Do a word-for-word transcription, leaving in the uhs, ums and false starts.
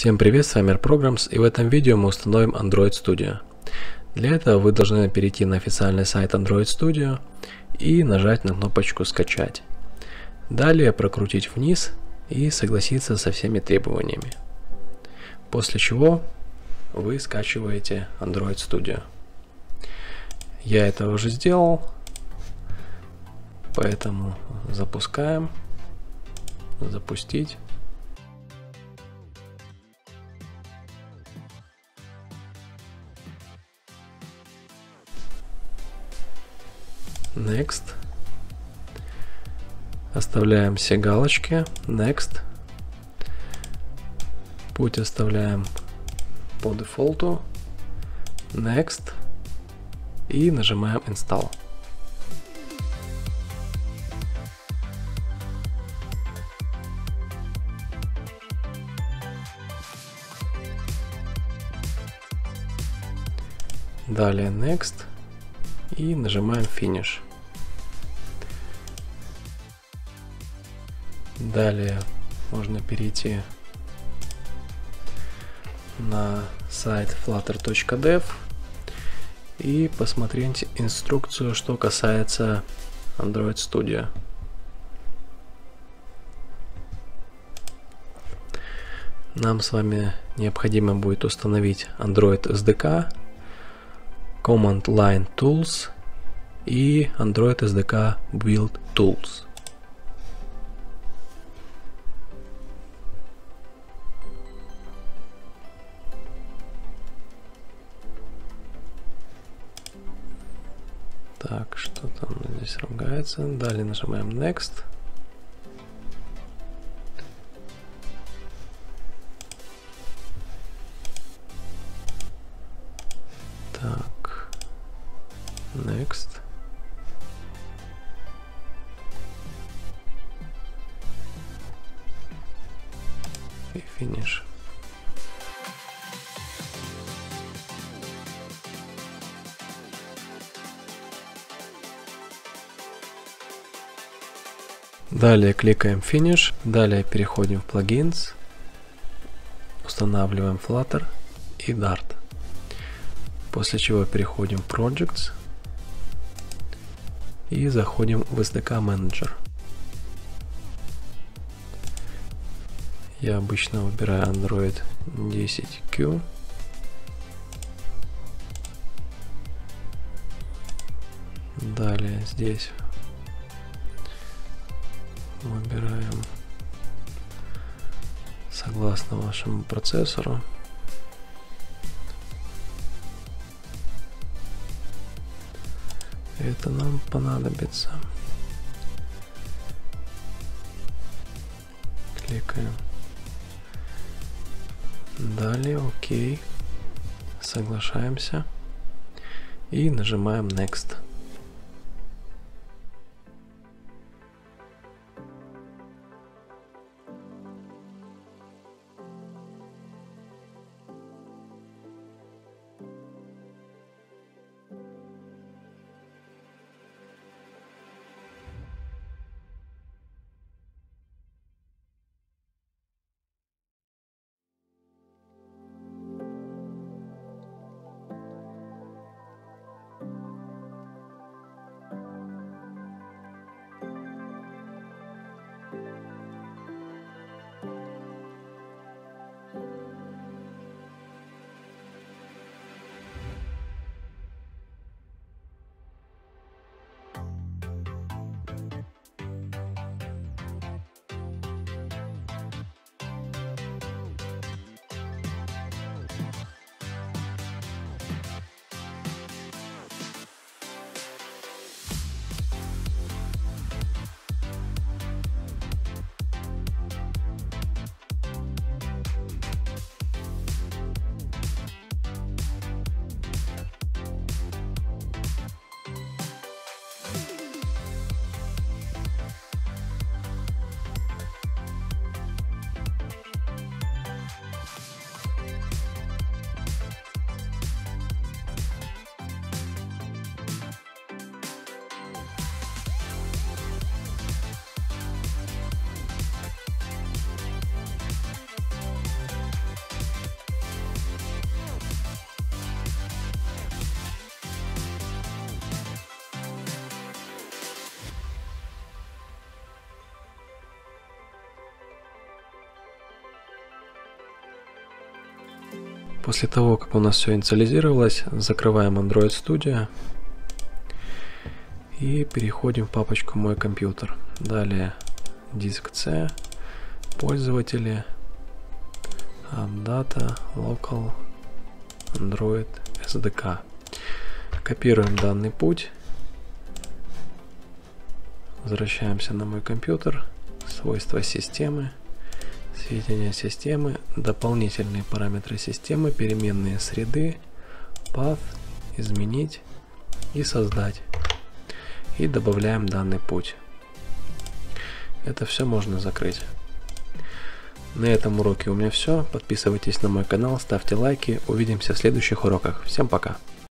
Всем привет, с вами Art Programs, и в этом видео мы установим Android Studio. Для этого вы должны перейти на официальный сайт Android Studio и нажать на кнопочку «Скачать». Далее прокрутить вниз и согласиться со всеми требованиями. После чего вы скачиваете Android Studio. Я это уже сделал, поэтому запускаем. Запустить. Next. Оставляем все галочки. Next. Путь оставляем по дефолту. Next. И нажимаем Install. Далее Next. И нажимаем Finish. Далее можно перейти на сайт flutter точка dev и посмотреть инструкцию, что касается Android Studio. Нам с вами необходимо будет установить Android эс ди кей, Command Line Tools и Android эс ди кей Build Tools. Так, что там здесь ругается. Далее нажимаем Next. Так, Next. И Finish. Далее кликаем Finish, далее переходим в Plugins, устанавливаем Flutter и Dart, после чего переходим в Projects и заходим в эс ди кей Manager. Я обычно выбираю Android десять кью. Далее здесь выбираем согласно вашему процессору. Это нам понадобится. Кликаем. Далее ОК. Соглашаемся. И нажимаем Next. После того, как у нас все инициализировалось, закрываем Android Studio и переходим в папочку «Мой компьютер». Далее диск C, пользователи, Data, Local, Android эс ди кей. Копируем данный путь. Возвращаемся на мой компьютер, свойства системы, сведения системы, дополнительные параметры системы, переменные среды, path, изменить и создать. И добавляем данный путь. Это все можно закрыть. На этом уроке у меня все. Подписывайтесь на мой канал, ставьте лайки. Увидимся в следующих уроках. Всем пока!